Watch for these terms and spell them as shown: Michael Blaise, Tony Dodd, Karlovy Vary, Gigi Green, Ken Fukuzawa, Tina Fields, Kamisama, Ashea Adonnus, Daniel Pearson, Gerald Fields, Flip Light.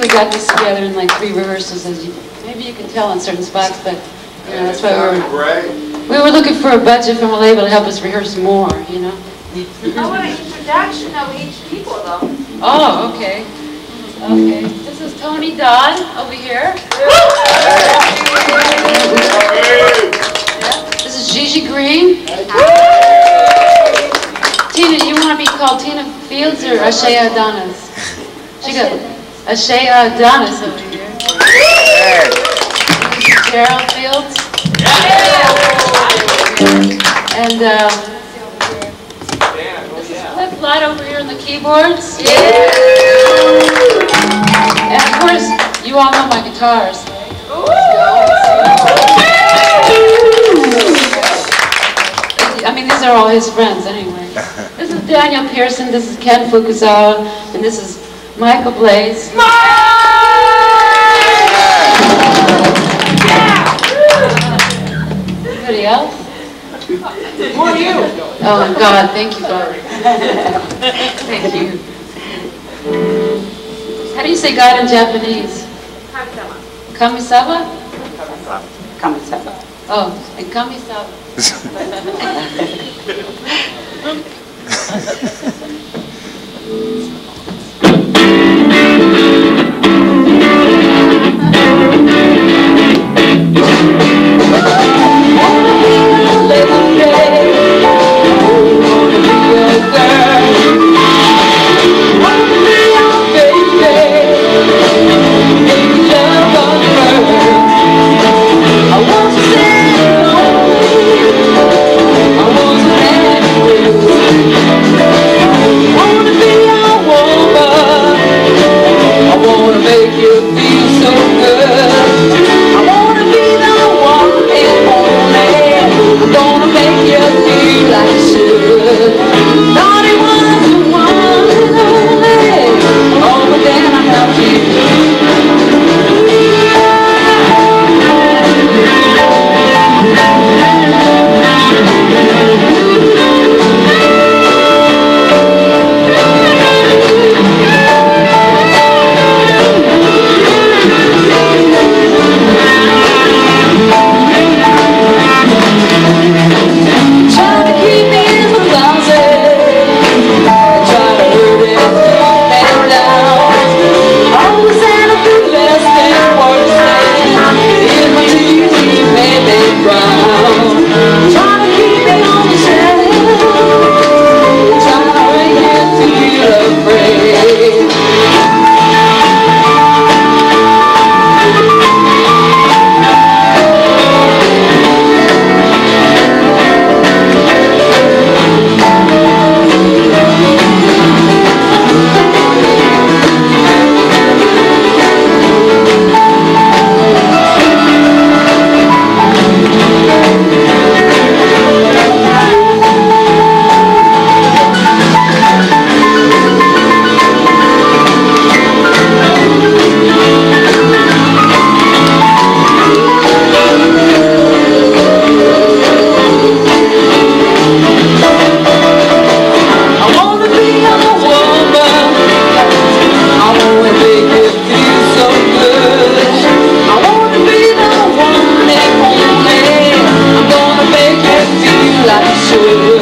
we got this together in like 3 rehearsals, as you, maybe you can tell on certain spots, but you know, that's why we were looking for a budget from a label to help us rehearse more, you know. I want an introduction of each people, though. Oh, okay. Okay. This is Tony Dodd over here. This is Gigi Green. Tina, you want to be called Tina Fields or Ashea Adonnus? She got Ashea Adonnus over here. This is Gerald Fields. And this is Flip Light over here on the keyboards. Yeah. And of course, you all know my guitars. I mean, these are all his friends anyway. This is Daniel Pearson, this is Ken Fukuzawa, and this is Michael Blaise. Anybody else? More you. Oh God, thank you, God. Thank you. How do you say God in Japanese? Kamisama. Kamisama? Kamisama. Kamisama. Oh, and Kamisama. Like you should.